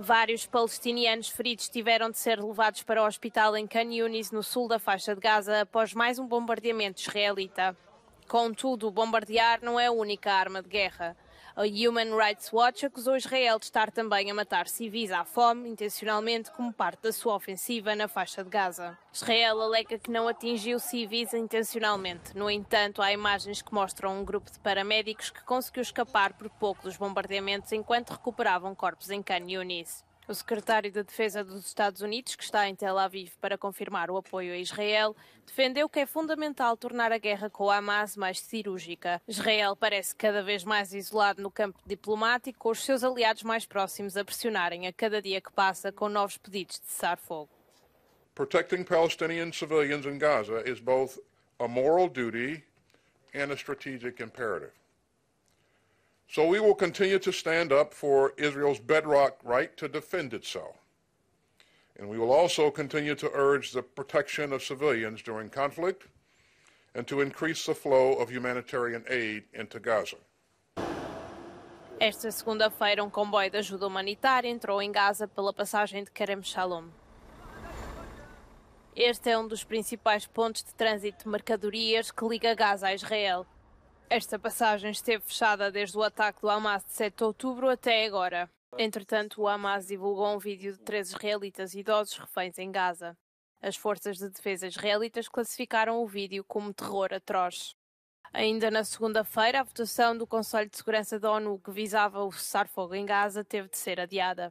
Vários palestinianos feridos tiveram de ser levados para o hospital em Khan Younis, no sul da faixa de Gaza, após mais um bombardeamento israelita. Contudo, bombardear não é a única arma de guerra. A Human Rights Watch acusou Israel de estar também a matar civis à fome, intencionalmente, como parte da sua ofensiva na faixa de Gaza. Israel alega que não atingiu civis intencionalmente. No entanto, há imagens que mostram um grupo de paramédicos que conseguiu escapar por pouco dos bombardeamentos enquanto recuperavam corpos em Khan Younis. O secretário da Defesa dos Estados Unidos, que está em Tel Aviv para confirmar o apoio a Israel, defendeu que é fundamental tornar a guerra com a Hamas mais cirúrgica. Israel parece cada vez mais isolado no campo diplomático, com os seus aliados mais próximos a pressionarem a cada dia que passa com novos pedidos de cessar-fogo. Protecting Palestinian civilians in Gaza is both a moral duty and a strategic imperative. So we will continue to stand up for Israel's bedrock right to defend itself. And we will also continue to urge the protection of civilians during conflict and to increase the flow of humanitarian aid into Gaza. Esta segunda-feira, um comboio de ajuda humanitária entrou em Gaza pela passagem de Kerem Shalom. Este é um dos principais pontos de trânsito de mercadorias que liga Gaza a Israel. Esta passagem esteve fechada desde o ataque do Hamas de 7 de outubro até agora. Entretanto, o Hamas divulgou um vídeo de 3 israelitas idosos reféns em Gaza. As forças de defesa israelitas classificaram o vídeo como terror atroz. Ainda na segunda-feira, a votação do Conselho de Segurança da ONU que visava o cessar-fogo em Gaza teve de ser adiada.